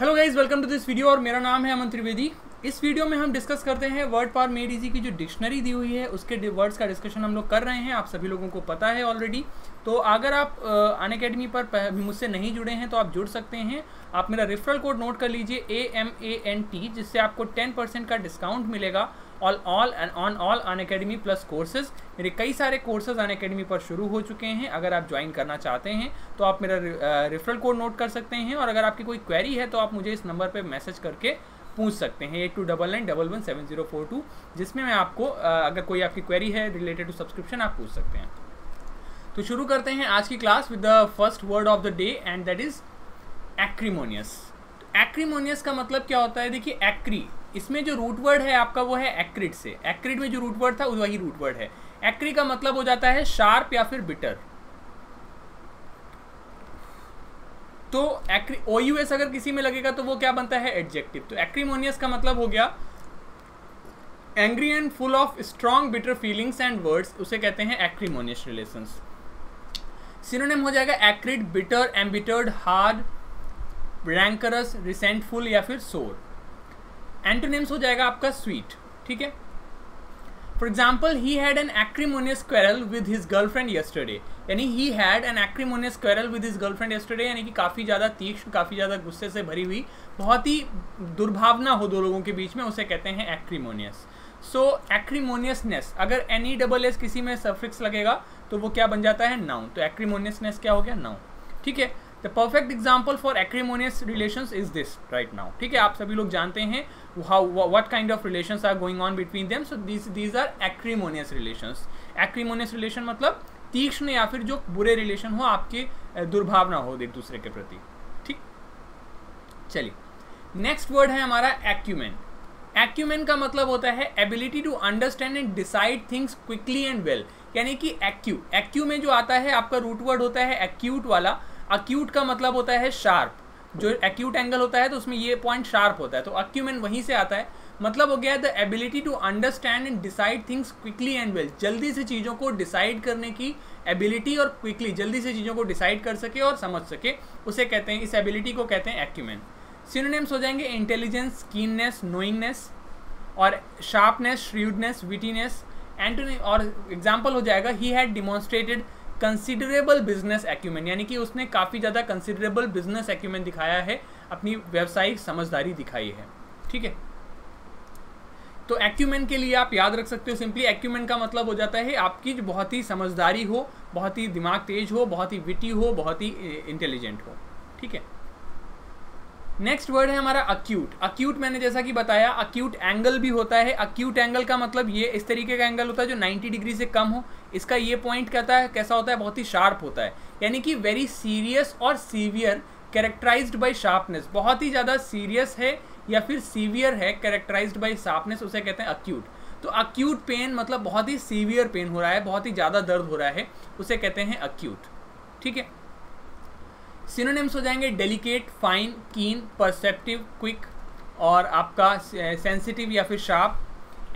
Hello guys, welcome to this video और मेरा नाम है अमन त्रिवेदी। इस वीडियो में हम डिस्कस करते हैं वर्ड पावर मेड इजी की जो डिक्शनरी दी हुई है उसके वर्ड्स का डिस्कशन हम लोग कर रहे हैं। आप सभी लोगों को पता है ऑलरेडी। तो अगर आप अनअकैडमी पर मुझसे नहीं जुड़े हैं तो आप जुड़ सकते हैं। आप मेरा रेफरल कोड नोट कर लीजिए AMANT, जिससे आपको 10% का डिस्काउंट मिलेगा on all Unacademy plus courses. मेरे कई सारे कोर्सेज अनअकैडमी पर शुरू हो चुके हैं। अगर आप ज्वाइन करना चाहते हैं तो आप मेरा रेफरल कोड नोट कर सकते हैं। और अगर आपकी कोई क्वेरी है तो आप मुझे इस नंबर पर मैसेज करके पूछ सकते हैं 8299117042, जिसमें मैं आपको अगर कोई आपकी क्वेरी है रिलेटेड टू सब्सक्रिप्शन आप पूछ सकते हैं। तो शुरू करते हैं आज की class with the first word of the day and that is acrimonious. Acrimonious का मतलब क्या होता है? देखिए, एक्री इसमें जो रूट वर्ड है आपका वो है एक्रिड से। एक्रिड में जो रूट वर्ड था वही रूट वर्ड है। एक्री का मतलब हो जाता है शार्प या फिर बिटर। तो OUS अगर किसी में लगेगा तो वो क्या बनता है? एडजेक्टिव। तो एक्रीमोनियस का मतलब हो गया angry and full of strong bitter feelings and words, उसे कहते हैं एक्रीमोनियस रिलेशंस। सिनोनिम हो जाएगा acrid, bitter, embittered, hard, rancorous, resentful या फिर सोर। एंटोनिम्स हो जाएगा आपका स्वीट, ठीक है। For example, he had an acrimonious quarrel with his girlfriend yesterday, यानी he had an acrimonious quarrel with his girlfriend yesterday, यानी कि काफ़ी ज़्यादा तीक्ष्ण, काफ़ी ज़्यादा गुस्से से भरी हुई, बहुत ही दुर्भावना हो दो लोगों के बीच में, उसे कहते हैं एक्रीमोनियस। सो एक्रीमोनियसनेस, अगर NESS किसी में सफिक्स लगेगा तो वो क्या बन जाता है? नाउन। तो एक्रीमोनियसनेस क्या हो गया? नाउन, ठीक है। The perfect example for acrimonious relations is this right now, ठीक है। आप सभी लोग जानते हैं how what kind of relations are going on between them. So these are acrimonious relations. Acrimonious relation मतलब तीक्ष्ण या फिर जो बुरे रिलेशन हो, आपके दुर्भावना हो एक दूसरे के प्रति, ठीक। चलिए, नेक्स्ट वर्ड है हमारा एक्यूमेन। एक्यूमेन का मतलब होता है ability to understand and decide things quickly and well, यानी कि एक्यू में जो आता है आपका रूट वर्ड होता है एक्यूट वाला। अक्यूट का मतलब होता है शार्प, जो एक्यूट एंगल होता है तो उसमें ये पॉइंट शार्प होता है, तो एक्यूमेन वहीं से आता है। मतलब हो गया the ability to understand and decide things quickly and well, जल्दी से चीज़ों को डिसाइड करने की एबिलिटी और क्विकली जल्दी से चीज़ों को डिसाइड कर सके और समझ सके, उसे कहते हैं, इस एबिलिटी को कहते हैं एक्यूमेन। सिनोनिम्स हो जाएंगे इंटेलिजेंस, कीननेस, नोइंगनेस और शार्पनेस, श्र्यूडनेस, विटीनेस। एंटोनी और एग्जाम्पल हो जाएगा ही had demonstrated considerable business acumen, यानी कि उसने काफ़ी ज़्यादा कंसिडरेबल बिजनेस एक्यूमेन दिखाया है, अपनी व्यावसायिक समझदारी दिखाई है, ठीक है। तो एक्यूमेन के लिए आप याद रख सकते हो सिंपली, एक्यूमेन का मतलब हो जाता है आपकी जो बहुत ही समझदारी हो, बहुत ही दिमाग तेज हो, बहुत ही विटी हो, बहुत ही इंटेलिजेंट हो, ठीक है। नेक्स्ट वर्ड है हमारा अक्यूट। अक्यूट मैंने जैसा कि बताया अक्यूट एंगल भी होता है। अक्यूट एंगल का मतलब ये इस तरीके का एंगल होता है जो 90 डिग्री से कम हो। इसका ये पॉइंट कहता है कैसा होता है? बहुत ही शार्प होता है, यानी कि वेरी सीरियस और सीवियर, कैरेक्टराइज्ड बाय शार्पनेस। बहुत ही ज़्यादा सीरियस है या फिर सीवियर है, कैरेक्टराइज्ड बाय शार्पनेस, उसे कहते हैं अक्यूट। तो अक्यूट पेन मतलब बहुत ही सीवियर पेन हो रहा है, बहुत ही ज़्यादा दर्द हो रहा है, उसे कहते हैं अक्यूट, ठीक है। सिनोनिम्स हो जाएंगे delicate, fine, keen, perceptive, quick और आपका सेंसिटिव या फिर शार्प।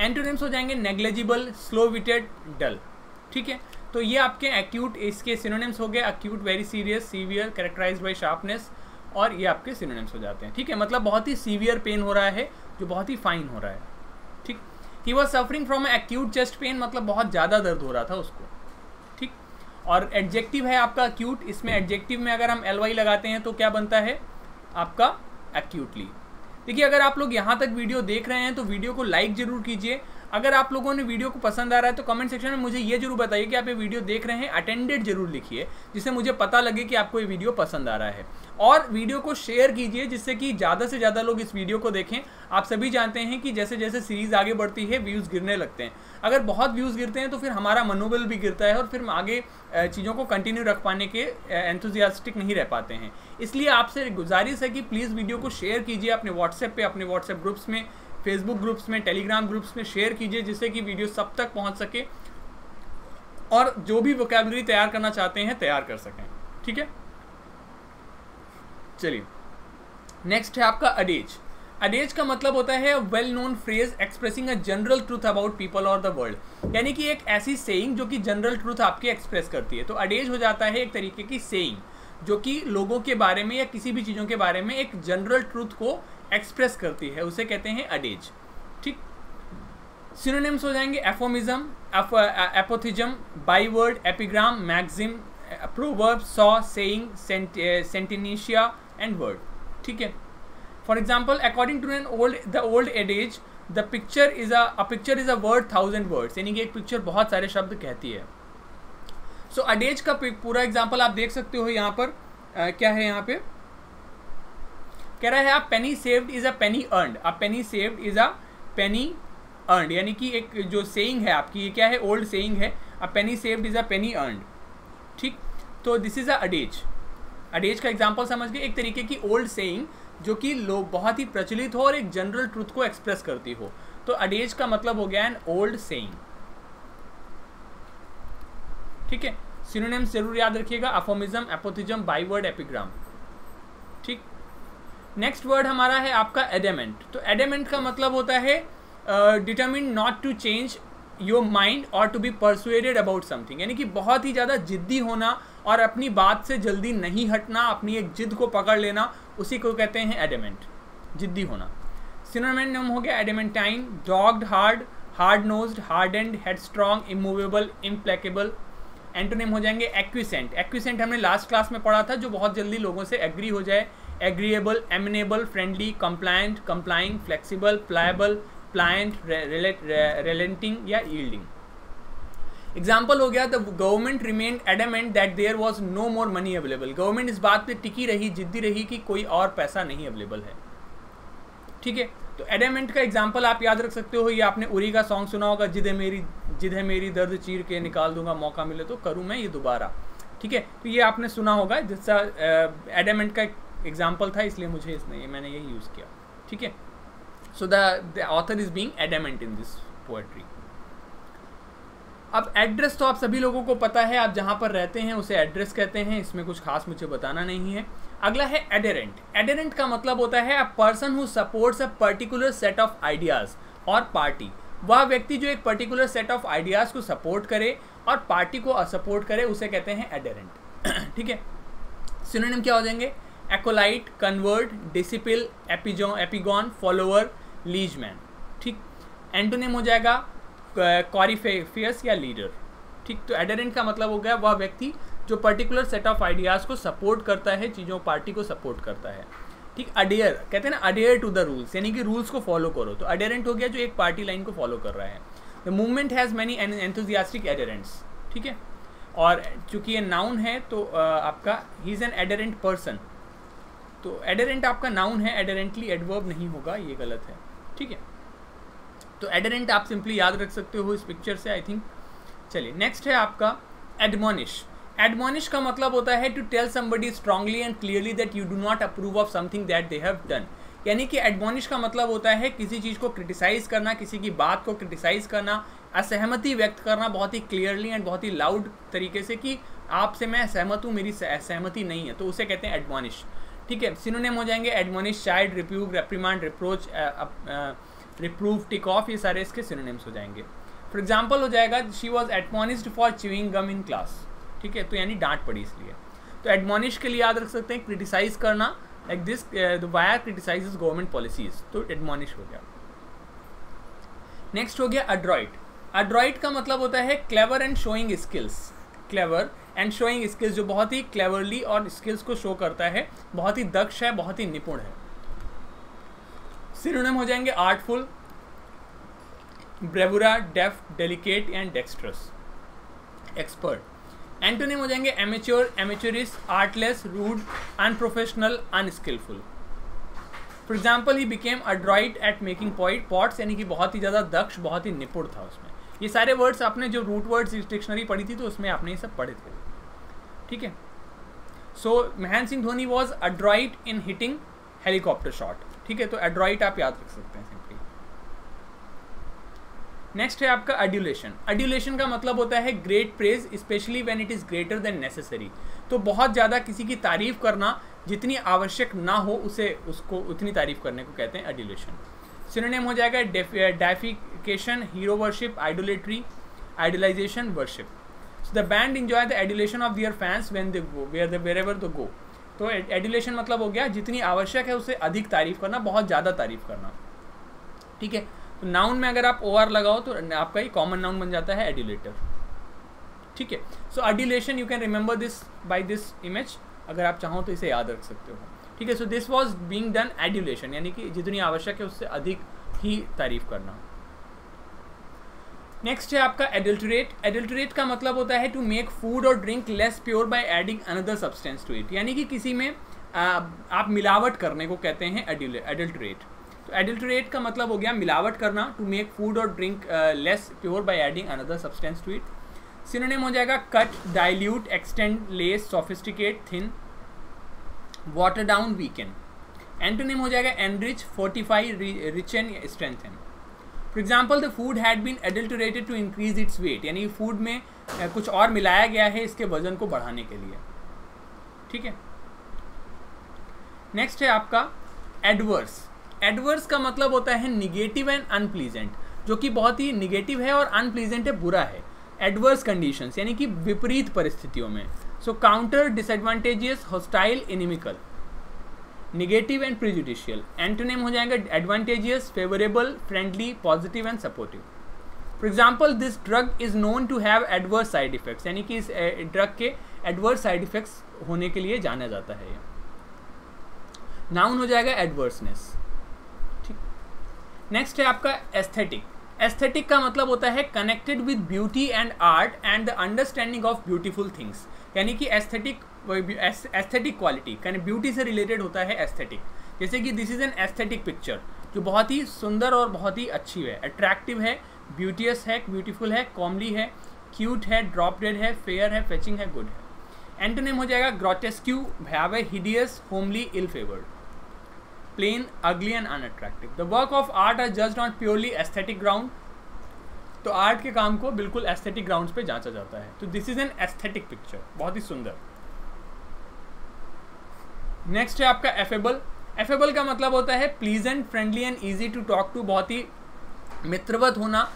एंटोनिम्स हो जाएंगे नेग्लेजिबल, स्लो विटेड, डल, ठीक है। तो ये आपके एक्यूट, इसके सिनोनिम्स हो गए acute, very serious, severe, characterised by sharpness, और ये आपके सिनोनिम्स हो जाते हैं, ठीक है। मतलब बहुत ही सीवियर पेन हो रहा है जो बहुत ही फाइन हो रहा है, ठीक। He was suffering from acute chest pain, मतलब बहुत ज़्यादा दर्द हो रहा था उसको, ठीक। और एडजेक्टिव है आपका एक्यूट, इसमें एडजेक्टिव में अगर हम ly लगाते हैं तो क्या बनता है आपका एक्यूटली। देखिए, अगर आप लोग यहाँ तक वीडियो देख रहे हैं तो वीडियो को लाइक ज़रूर कीजिए। अगर आप लोगों ने वीडियो को पसंद आ रहा है तो कमेंट सेक्शन में मुझे ये जरूर बताइए कि आप ये वीडियो देख रहे हैं। अटेंडेड जरूर लिखिए, जिससे मुझे पता लगे कि आपको ये वीडियो पसंद आ रहा है। और वीडियो को शेयर कीजिए जिससे कि ज़्यादा से ज़्यादा लोग इस वीडियो को देखें। आप सभी जानते हैं कि जैसे जैसे सीरीज़ आगे बढ़ती है व्यूज़ गिरने लगते हैं। अगर बहुत व्यूज़ गिरते हैं तो फिर हमारा मनोबल भी गिरता है और फिर आगे चीज़ों को कंटिन्यू रख पाने के एंथुजियास्टिक नहीं रह पाते हैं। इसलिए आपसे गुजारिश है कि प्लीज़ वीडियो को शेयर कीजिए अपने व्हाट्सएप पर, अपने व्हाट्सएप ग्रुप्स में, फेसबुक ग्रुप्स में, टेलीग्राम ग्रुप्स में शेयर कीजिए, जिससे कि वीडियो सब तक पहुंच सके और जो भी वोकैबुलरी तैयार करना चाहते हैं तैयार कर सकें, ठीक है। चलिए, नेक्स्ट है आपका अडेज। अडेज का मतलब होता है well known phrase expressing a general truth about people और द वर्ल्ड, यानी कि एक ऐसी सेइंग जो कि जनरल ट्रूथ आपकी एक्सप्रेस करती है। तो अडेज हो जाता है एक तरीके की सेइंग। जो कि लोगों के बारे में या किसी भी चीज़ों के बारे में एक जनरल ट्रूथ को एक्सप्रेस करती है, उसे कहते हैं एडेज। ठीक, सिनोनिम्स हो जाएंगे aphorism, apothegm, byword, epigram, maxim, proverb, saw, saying, sententia and word. ठीक है, for example, according to the old एडेज the picture is a word 1000 words, यानी कि एक पिक्चर बहुत सारे शब्द कहती है। सो एडेज का पूरा एग्जाम्पल आप देख सकते हो यहाँ पर। क्या है यहाँ पे कह रहा है, आप penny saved is a penny earned, आप penny saved is a penny earned, यानी कि एक जो सेइंग है आपकी, ये क्या है, ओल्ड सेइंग है, a penny saved is a penny earned. ठीक, तो दिस इज अ एडेज। एडेज का एग्जाम्पल समझ गए, एक तरीके की ओल्ड सेइंग जो कि लोग बहुत ही प्रचलित हो और एक जनरल ट्रुथ को एक्सप्रेस करती हो। तो एडेज का मतलब हो गया एन ओल्ड सेइंग। ठीक है, सिनोनिम्स जरूर याद रखिएगा, अफोमिज्म, एपोथिज्म, बाईवर्ड, एपिग्राम। ठीक, नेक्स्ट वर्ड हमारा है आपका एडेमेंट। तो एडेमेंट का मतलब होता है determine not to change your mind और to be persuaded about something, यानी कि बहुत ही ज़्यादा जिद्दी होना और अपनी बात से जल्दी नहीं हटना, अपनी एक जिद को पकड़ लेना, उसी को कहते हैं एडेमेंट, जिद्दी होना। सिनोनिम हो गया adamantine, dogged, hard, hard nosed, hardened, headstrong, immovable, implacable. Antonym हो जाएंगे एक्विसेंट। एक्विसेंट हमने लास्ट क्लास में पढ़ा था, जो बहुत जल्दी लोगों से एग्री हो जाए, agreeable, amenable, friendly, compliant, complying, flexible, pliable, pliant, relenting या यील्डिंग। एग्जाम्पल हो गया, the government remained adamant that there was no more money available, government इस बात पे टिकी रही, जिद्दी रही कि कोई और पैसा नहीं अवेलेबल है। ठीक है, तो एडमेंट का एग्जाम्पल आप याद रख सकते हो, ये आपने उरी का सॉन्ग सुना होगा, जिद है मेरी दर्द चीर के निकाल दूंगा, मौका मिले तो करूँ मैं ये दोबारा। ठीक है, तो ये आपने सुना होगा, जिसका एडमेंट का एग्जाम्पल था, इसलिए मुझे मैंने यही यूज़ किया। ठीक है, so the author is being adamant in this poetry. अब एड्रेस तो आप सभी लोगों को पता है, आप जहाँ पर रहते हैं उसे एड्रेस कहते हैं, इसमें कुछ खास मुझे बताना नहीं है। अगला है एडेरेंट। एडेरेंट का मतलब होता है a person who supports a particular set of ideas और पार्टी, वह व्यक्ति जो एक पर्टिकुलर सेट ऑफ आइडियाज़ को सपोर्ट करे और पार्टी को असपोर्ट करे, उसे कहते हैं एडेरेंट। ठीक है, सिनोनिम क्या हो जाएंगे, एकोलाइट, कन्वर्ट, डिसिपिल, एपिगॉन, फॉलोअर, लीजमैन। ठीक, एंटोनिम हो जाएगा कॉरीफेयस या लीडर। ठीक, तो एडेरेंट का मतलब हो गया वह व्यक्ति जो पर्टिकुलर सेट ऑफ आइडियाज़ को सपोर्ट करता है, चीज़ों, पार्टी को सपोर्ट करता है। ठीक, अडेयर कहते हैं ना, अडेयर टू द रूल्स, यानी कि रूल्स को फॉलो करो, तो अडेरेंट हो गया जो एक पार्टी लाइन को फॉलो कर रहा है। The movement has many enthusiastic adherents. ठीक है, और चूँकि ये नाउन है तो आपका he is an adherent person, तो एडेरेंट आपका नाउन है, एडेरेंटली एडवर्ब नहीं होगा, ये गलत है। ठीक है, तो एडेरेंट आप सिंपली याद रख सकते हो इस पिक्चर से, आई थिंक। चलिए, नेक्स्ट है आपका एडमोनिश। एडमोनिश का मतलब होता है to tell somebody strongly and clearly that you do not approve of something that they have done, यानी कि एडमोनिश का मतलब होता है किसी चीज़ को क्रिटिसाइज़ करना, किसी की बात को क्रिटिसाइज़ करना, असहमति व्यक्त करना बहुत ही क्लियरली एंड बहुत ही लाउड तरीके से कि आपसे मैं सहमत हूँ, मेरी सहमति नहीं है, तो उसे कहते हैं एडमोनिश। ठीक है, सिनोनिम हो जाएंगे admonish, chide, rebuke, reprimand, reproach, reprove, tick off, ये सारे इसके सिनोनिम्स हो जाएंगे। फॉर एग्जाम्पल हो जाएगा, she was admonished for chewing gum in class. ठीक है, तो यानी डांट पड़ी इसलिए। तो एडमोनिश के लिए याद रख सकते हैं क्रिटिसाइज करना, like this the Wire criticise government policies, तो एडमोनिश हो गया। नेक्स्ट हो गया अड्रॉइट। अड्रॉइट का मतलब होता है clever and showing skills, clever and showing skills, जो बहुत ही क्लेवरली और स्किल्स को शो करता है, बहुत ही दक्ष है, बहुत ही निपुण है। सिनोनिम हो जाएंगे artful, bravura, deft, delicate and dextrous, expert. Antonym हो जाएंगे amateur, amateurish, artless, rude, unprofessional, unskilful. For example, he became adroit at making pots, यानी कि बहुत ही ज़्यादा दक्ष, बहुत ही निपुण था उसमें। ये सारे वर्ड्स आपने जो रूट वर्ड्स इस डिक्शनरी पढ़ी थी, तो उसमें आपने ये सब पढ़े थे। ठीक है, so Mahendra Singh Dhoni was adroit in hitting helicopter shot. ठीक है, तो एड्रॉइट आप याद रख सकते हैं सिंपली। नेक्स्ट है आपका अड्यूलेशन। अड्यूलेशन का मतलब होता है great praise, especially when it is greater than necessary, तो बहुत ज़्यादा किसी की तारीफ करना जितनी आवश्यक ना हो, उसको उतनी तारीफ करने को कहते हैं अड्यूलेशन। सिनोनिम हो जाएगा deification, hero worship, idolatry, idolisation, worship. The band enjoy the adulation of their fans when they go where ever they go. तो एडुलेशन मतलब हो गया जितनी आवश्यक है उससे अधिक तारीफ करना, बहुत ज़्यादा तारीफ करना। ठीक है, तो नाउन में अगर आप ओ आर लगाओ तो आपका ये कॉमन नाउन बन जाता है एडुलेटर। ठीक है, so adulation you can remember this by this image, अगर आप चाहो तो इसे याद रख सकते हो। ठीक है, so this was being done adulation, यानी कि जितनी आवश्यक है उससे अधिक ही तारीफ करना। नेक्स्ट है आपका एडल्टरेट। एडल्टरेट का मतलब होता है टू मेक फूड और drink less pure by adding another substance to it, यानी कि किसी में आप मिलावट करने को कहते हैं एडल्टरेट। तो एडल्टरेट का मतलब हो गया मिलावट करना, टू मेक फूड और drink less pure by adding another substance to it. Synonym हो जाएगा cut, dilute, extend, lace, sophisticate, thin, water down, weaken. Antonym हो जाएगा enrich, fortify, rich and strengthen. For example the food had been adulterated to increase its weight, यानी food में कुछ और मिलाया गया है इसके वजन को बढ़ाने के लिए। ठीक है, नेक्स्ट है आपका एडवर्स। एडवर्स का मतलब होता है निगेटिव एंड अनप्लीजेंट, जो कि बहुत ही निगेटिव है और अनप्लीजेंट है, बुरा है। एडवर्स कंडीशंस यानी कि विपरीत परिस्थितियों में। So counter, disadvantageous, hostile, inimical, negative and prejudicial. Antonym हो जाएगा advantageous, favourable, friendly, positive and supportive. For example this drug is known to have adverse side effects, यानी कि इस ड्रग के एडवर्स साइड इफेक्ट्स होने के लिए जाना जाता है। नाउन हो जाएगा एडवर्सनेस। ठीक, नेक्स्ट है आपका एस्थेटिक। एस्थेटिक का मतलब होता है connected with beauty and art and the understanding of beautiful things, यानी कि एस्थेटिक क्वालिटी, यानी ब्यूटी से रिलेटेड होता है एस्थेटिक। जैसे कि this is an aesthetic picture, जो बहुत ही सुंदर और बहुत ही अच्छी है, अट्रैक्टिव है, ब्यूटियस है, ब्यूटीफुल है, कॉमली है, क्यूट है, ड्रॉप डेड है, फेयर है, फेचिंग है, गुड है। एंटोनिम हो जाएगा ग्रोटेस्क्यू, भयावह, hideous, homely, ill favoured, plain, ugly and unattractive. The work of art are judged on purely aesthetic ground. तो आर्ट के काम को बिल्कुल aesthetic grounds पे जांचा जाता है। तो this is an aesthetic picture, बहुत ही सुंदर। Next है आपका affable। Affable का मतलब होता है pleasant, friendly and easy to talk to, बहुत ही मित्रवत होना।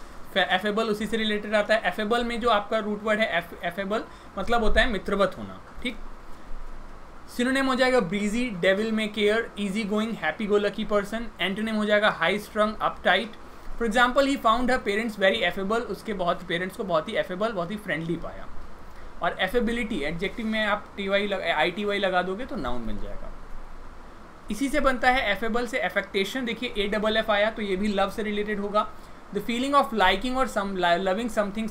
affable उसी से related आता है। affable में जो आपका root word है affable मतलब होता है मित्रवत होना। ठीक, सिनोनिम हो जाएगा breezy, devil may care, easy going, happy go lucky person. Antonym हो जाएगा high strung, uptight. For example he found her parents very affable, उसके बहुत पेरेंट्स को बहुत ही एफेबल, बहुत ही फ्रेंडली पाया। और एफेबिलिटी एडजेक्टिव में आप आई टी वाई लगा दोगे तो नाउन बन जाएगा। इसी से बनता है एफेबल से एफेक्टेशन। देखिए AFF आया तो ये भी लव से रिलेटेड होगा। द फीलिंग ऑफ लाइकिंग और लविंग समथिंग,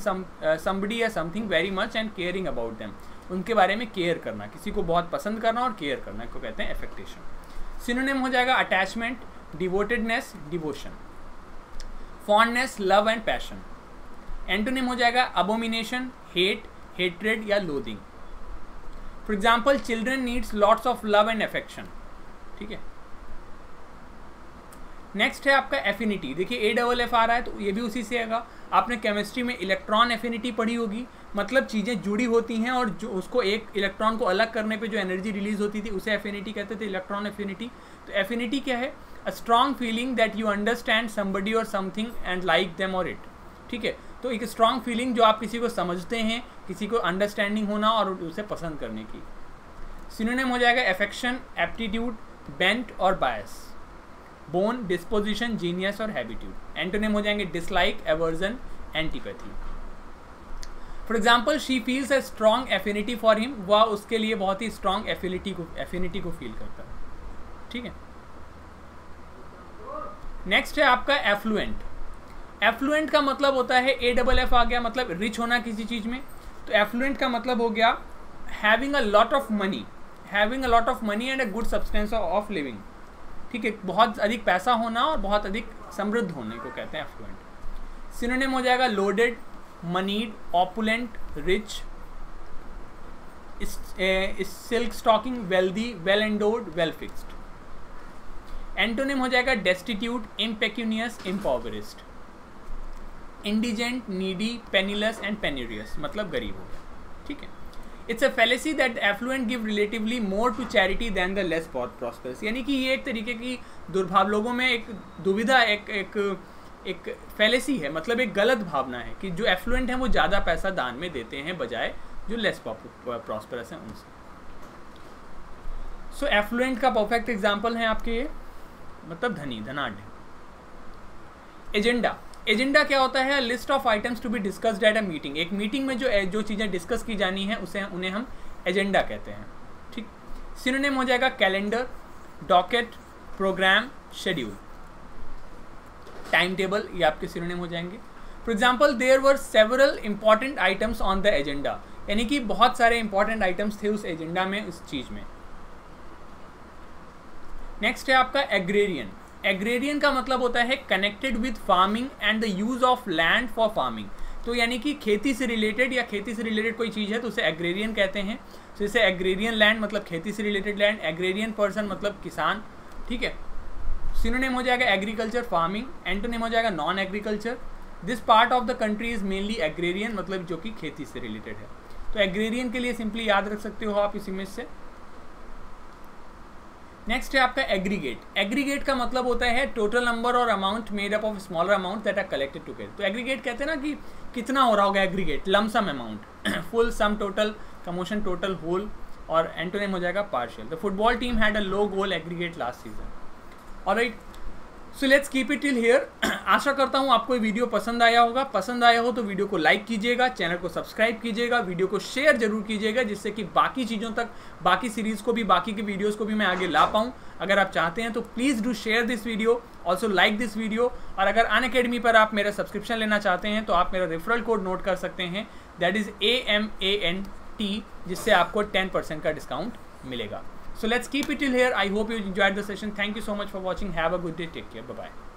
समबडी या something very much and caring about them, उनके बारे में केयर करना, किसी को बहुत पसंद करना और केयर करना को कहते हैं एफेक्टेशन। सिनोनिम हो जाएगा attachment, devotedness, devotion, fondness, love and passion. Antonym हो जाएगा अबोमिनेशन, हेट, हेट्रेड या loathing. For example children needs lots of love and affection. ठीक है, नेक्स्ट है आपका एफिनिटी। देखिए AFF आ रहा है तो ये भी उसी से आएगा। आपने केमिस्ट्री में इलेक्ट्रॉन एफिनिटी पढ़ी होगी, मतलब चीज़ें जुड़ी होती हैं और जो उसको एक इलेक्ट्रॉन को अलग करने पे जो एनर्जी रिलीज होती थी उसे एफिनिटी कहते थे, इलेक्ट्रॉन एफिनिटी। तो एफिनिटी क्या है? A strong feeling that you understand somebody और समथिंग एंड लाइक देम और इट। ठीक है, तो एक स्ट्रॉन्ग फीलिंग जो आप किसी को समझते हैं, किसी को अंडरस्टैंडिंग होना और उसे पसंद करने की। सिनोनिम हो जाएगा एफेक्शन, एप्टीट्यूड, बेंट और बायस, बोन, डिस्पोजिशन, जीनियस और हैबिट्यूड। एंटोनिम हो जाएंगे dislike, aversion, antipathy. For example she feels a strong affinity for him, वह उसके लिए बहुत ही स्ट्रॉन्ग एफिनिटी को फील करता है। ठीक है, नेक्स्ट है आपका एफ्लुएंट। एफ्लुएंट का मतलब होता है AFF आ गया, मतलब रिच होना किसी चीज में। तो एफ्लुएंट का मतलब हो गया having a lot of money, having a lot of money and a good substance of living. ठीक है, बहुत अधिक पैसा होना और बहुत अधिक समृद्ध होने को कहते हैं एफ्लुएंट। सिनोनिम हो जाएगा loaded, moneyed, opulent, rich, silk stocking, wealthy, well endowed, well fixed. Antonym हो जाएगा destitute, impecunious, impoverished, indigent, needy, penniless and penurious, मतलब गरीब हो गया। ठीक है, it's a fallacy that affluent give relatively more to charity than the less prosperous, यानी कि ये एक तरीके की दुर्भाव, लोगों में एक दुविधा, एक एक फैलेसी है, मतलब एक गलत भावना है कि जो एफ्लुएंट हैं वो ज़्यादा पैसा दान में देते हैं बजाय जो लेस प्रॉस्परस हैं उनसे। सो एफ्लुएंट का परफेक्ट एग्जाम्पल है आपके ये, मतलब धनी, धनाढ़। एजेंडा, एजेंडा क्या होता है? List of items to be discussed at a meeting. एक मीटिंग में जो चीज़ें डिस्कस की जानी है उसे उन्हें हम एजेंडा कहते हैं, ठीक। सिनोनिम हो जाएगा calendar, docket, programme, schedule, time table, ये आपके सिनोनिम हो जाएंगे। For example, there were several important items on the agenda, यानी कि बहुत सारे इंपॉर्टेंट आइटम्स थे उस एजेंडा में, उस चीज़ में। नेक्स्ट है आपका एग्रेरियन। एग्रेरियन का मतलब होता है connected with farming and the use of land for farming. तो यानी कि खेती से रिलेटेड या खेती से रिलेटेड कोई चीज़ है तो उसे एग्रेरियन कहते हैं। तो इसे एग्रेरियन लैंड मतलब खेती से रिलेटेड लैंड, एग्रेरियन पर्सन मतलब किसान, ठीक है। सिनोनिम हो जाएगा एग्रीकल्चर, फार्मिंग। एंटोनिम हो जाएगा non agriculture. This part of the country is mainly agrarian, मतलब जो कि खेती से रिलेटेड है। तो एग्रेरियन के लिए सिंपली याद रख सकते हो आप इस इमेज से। नेक्स्ट है आपका एग्रीगेट। एग्रीगेट का मतलब होता है टोटल नंबर और amount made up of smaller amount that are collected together. तो एग्रीगेट कहते हैं ना कि कितना हो रहा होगा aggregate, lump sum amount, full sum total, कमोशन टोटल, होल। और एंटोनिम हो जाएगा partial. The football team had a low goal aggregate last season. Alright, so let's keep it till here. आशा करता हूँ आपको ये वीडियो पसंद आया होगा। पसंद आया हो तो वीडियो को लाइक कीजिएगा, चैनल को सब्सक्राइब कीजिएगा, वीडियो को शेयर जरूर कीजिएगा, जिससे कि बाकी चीज़ों तक, बाकी सीरीज़ को भी, बाकी के वीडियोस को भी मैं आगे ला पाऊँ। अगर आप चाहते हैं तो please do share this video, also like this video. और अगर अनअकैडमी पर आप मेरा सब्सक्रिप्शन लेना चाहते हैं तो आप मेरा रेफरल कोड नोट कर सकते हैं, दैट इज़ AMANT, जिससे आपको 10% का डिस्काउंट मिलेगा। So let's keep it till here. I hope you enjoyed the session. Thank you so much for watching. Have a good day. Take care. Bye-bye.